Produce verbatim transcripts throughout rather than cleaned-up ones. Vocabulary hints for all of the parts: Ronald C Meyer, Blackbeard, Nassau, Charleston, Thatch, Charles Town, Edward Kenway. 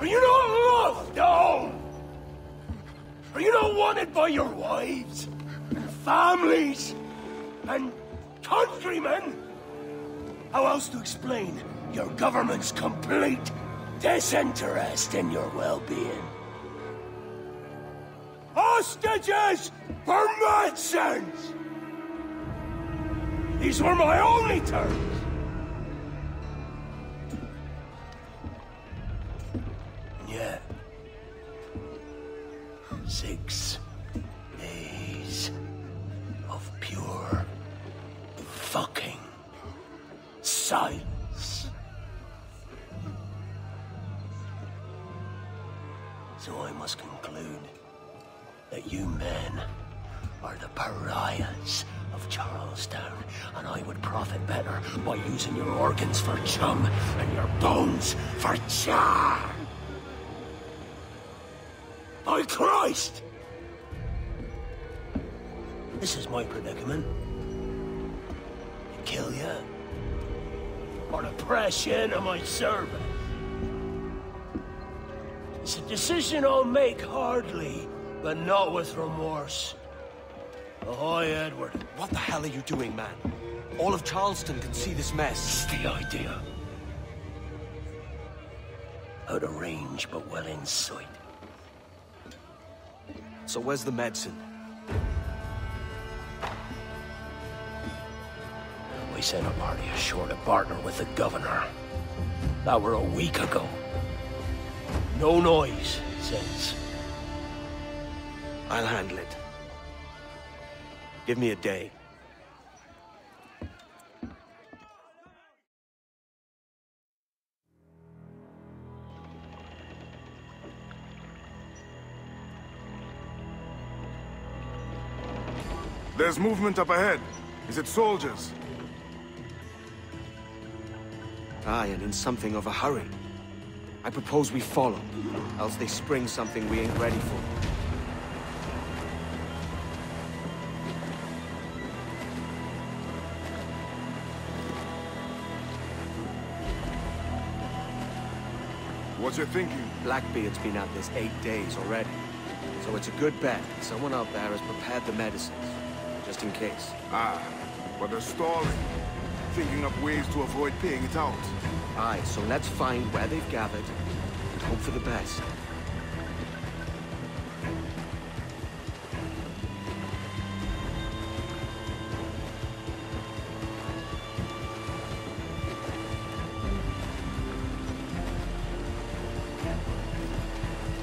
Are you not loved down? Are you not wanted by your wives, and families, and countrymen? How else to explain your government's complete disinterest in your well-being? Hostages for nonsense! These were my only terms. Yeah. Six days of pure fucking silence. So I must conclude that you men are the pariahs of Charles Town, and I would profit better by using your organs for chum and your bones for char. By Christ! This is my predicament. To kill you, or to press you into my service. It's a decision I'll make hardly, but not with remorse. Ahoy, Edward. What the hell are you doing, man? All of Charleston can see this mess. It's the idea. Out of range, but well in sight. So where's the medicine? We sent a party ashore to partner with the governor. That were a week ago. No noise since. I'll handle it. Give me a day. There's movement up ahead. Is it soldiers? Aye, and in something of a hurry. I propose we follow, else they spring something we ain't ready for. What's your thinking? Blackbeard's been at this eight days already. So it's a good bet. Someone out there has prepared the medicines. Just in case. Ah, but they're stalling. Thinking up ways to avoid paying it out. Aye, so let's find where they've gathered and hope for the best.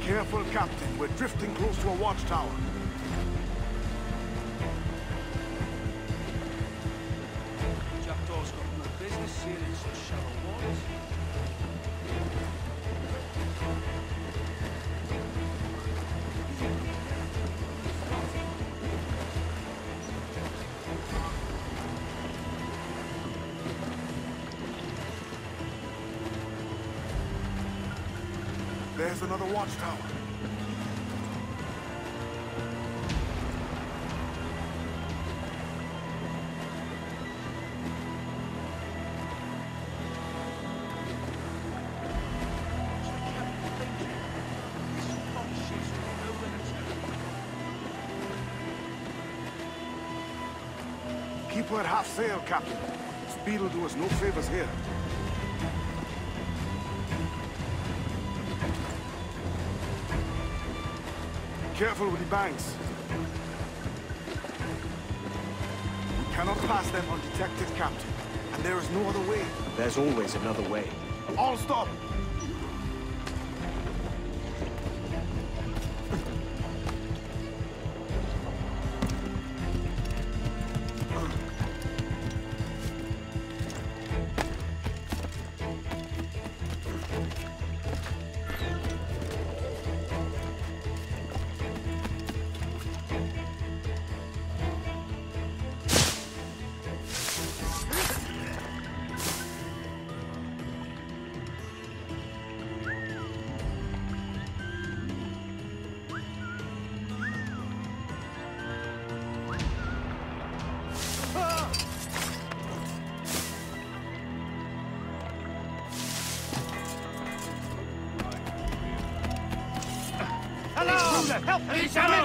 Careful, Captain. We're drifting close to a watchtower. Jackdaw's got no business here in such shallow waters. There's another watchtower. Keep her at half sail, Captain. Speed will do us no favors here. Careful with the banks. We cannot pass them undetected, Captain. And there is no other way. There's always another way. All stop! the help me out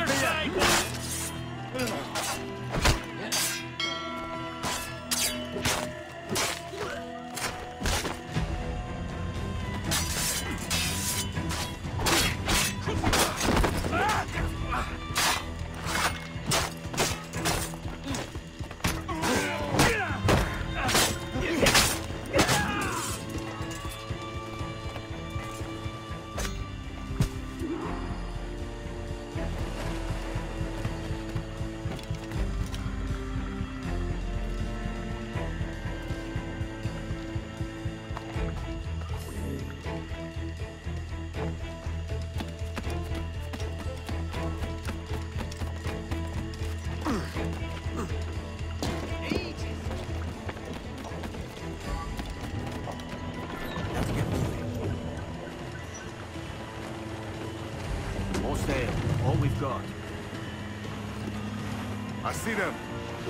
I see them,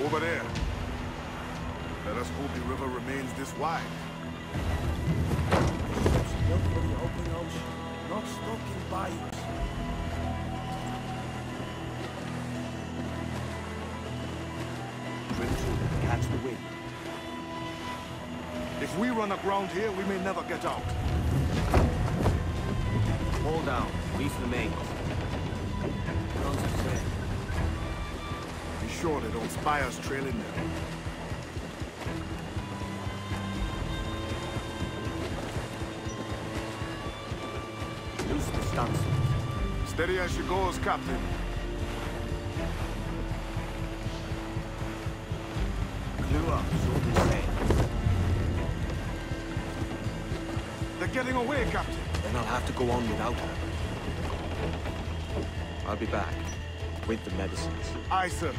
over there. Let us hope the river remains this wide. Look for the open ocean, not stalking bayous. Trim to and catch the wind. If we run aground here, we may never get out. Hold down, lease the main. Be sure they don't spy us trailing them. Loose the stunts. Steady as she goes, Captain. Clew up, so they say. They're getting away, Captain. Then I'll have to go on without her. I'll be back with the medicines. Aye, sir.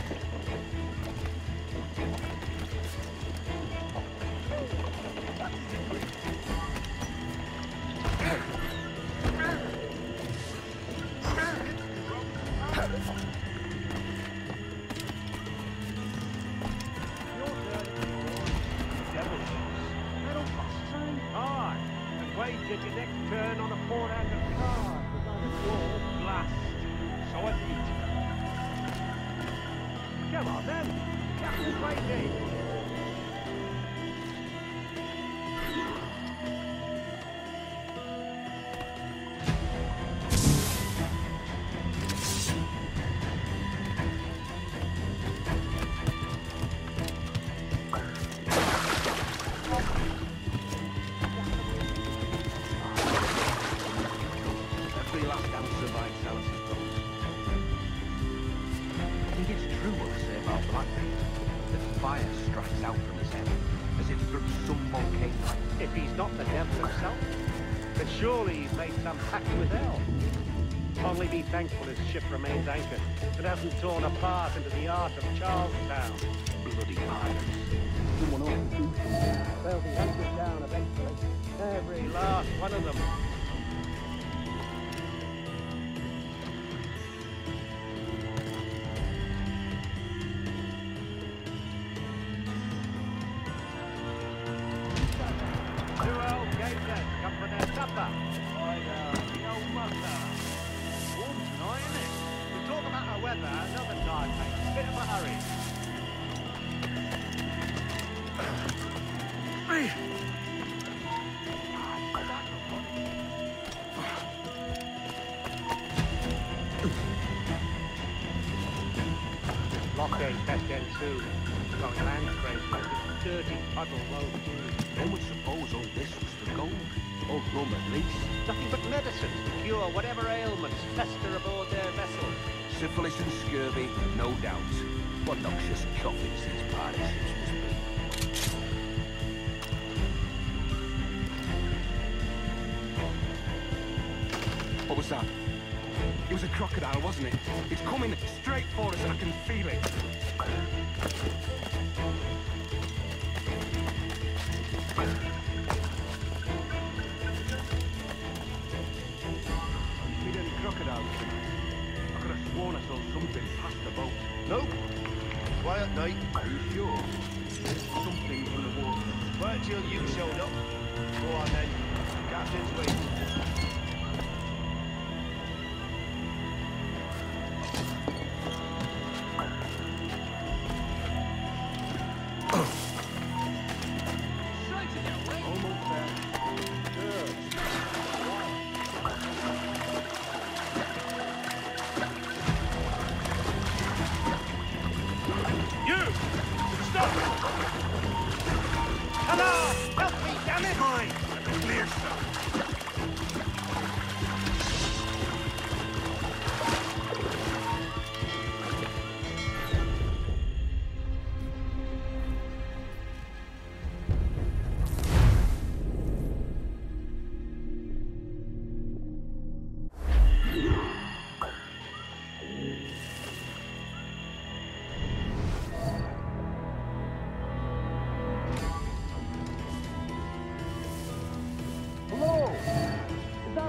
Thankful his ship remains anchored, but hasn't torn apart into the heart of Charles Town. Bloody pirates! They'll be hunted down eventually. Every last one of them.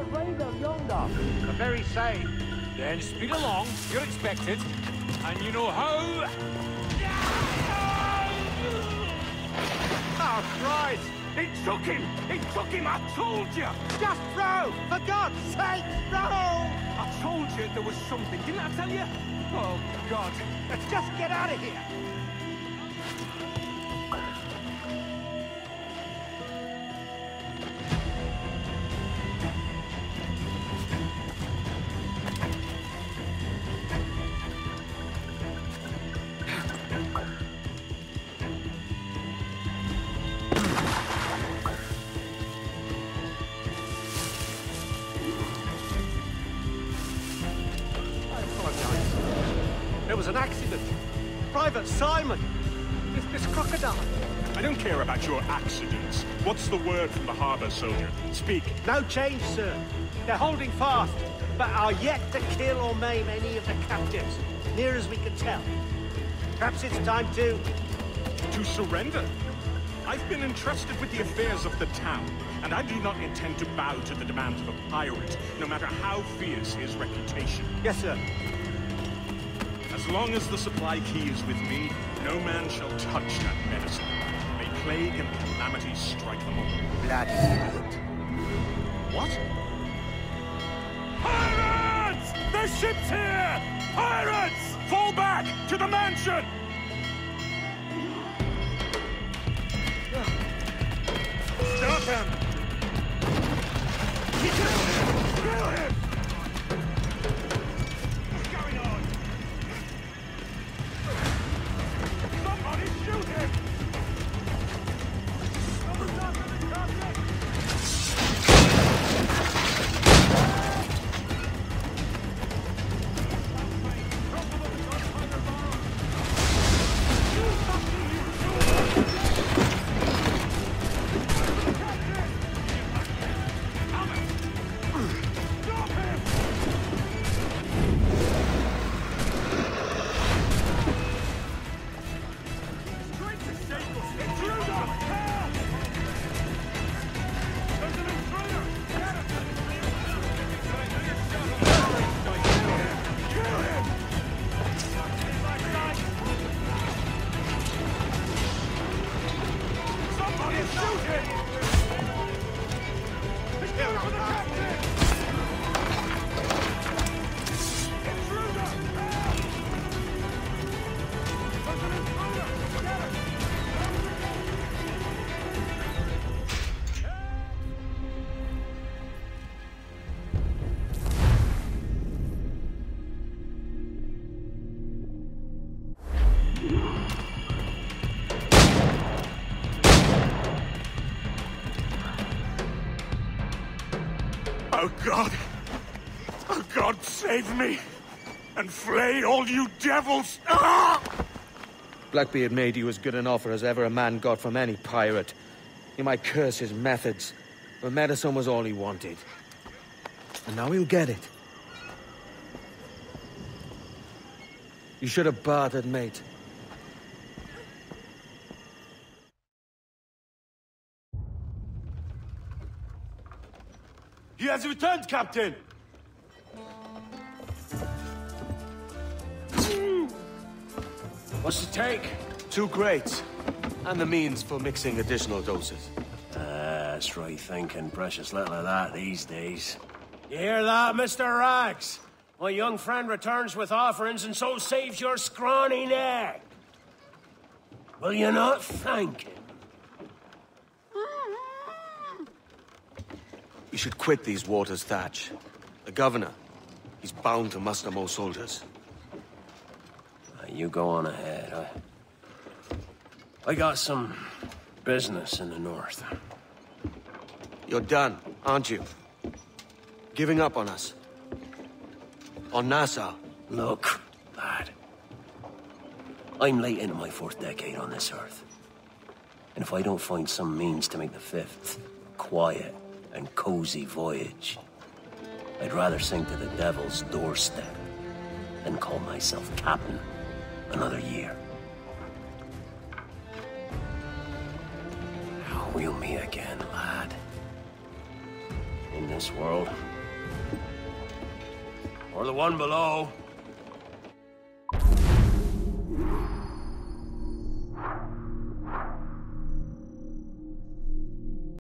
radar yonder. The very same. Then speed along, you're expected. And you know how. Oh, Christ! It took him! It took him, I told you! Just row! For God's sake, row! I told you there was something, didn't I tell you? Oh, God. Let's just get out of here! Simon! This, this crocodile! I don't care about your accidents. What's the word from the harbour, soldier? Speak. No change, sir. They're holding fast, but are yet to kill or maim any of the captives, near as we can tell. Perhaps it's time to... To surrender? I've been entrusted with the affairs of the town, and I do not intend to bow to the demands of a pirate, no matter how fierce his reputation. Yes, sir. As long as the supply key is with me, no man shall touch that medicine. May plague and calamity strike them all. Bloody idiot. What? Pirates! The ship's here! Pirates! Fall back to the mansion! Stop him! Kill him! Kill him! Oh, God! Oh, God, save me! And flay all you devils! Ah! Blackbeard made you as good an offer as ever a man got from any pirate. You might curse his methods, but medicine was all he wanted. And now he'll get it. You should have bartered, mate. He has returned, Captain! What's the take? Two crates. And the means for mixing additional doses. Ah, that's right thinking. Precious little of that these days. You hear that, Mister Rags? My young friend returns with offerings and so saves your scrawny neck. Will you not thank him? We should quit these waters, Thatch. The governor, he's bound to muster more soldiers. Uh, you go on ahead. I... I got some business in the north. You're done, aren't you? Giving up on us? On Nassau? Look, lad. I'm late into my fourth decade on this earth. And if I don't find some means to make the fifth quiet, and cozy voyage, I'd rather sink to the devil's doorstep than call myself captain another year. Now we'll meet again, lad. in this world. Or the one below.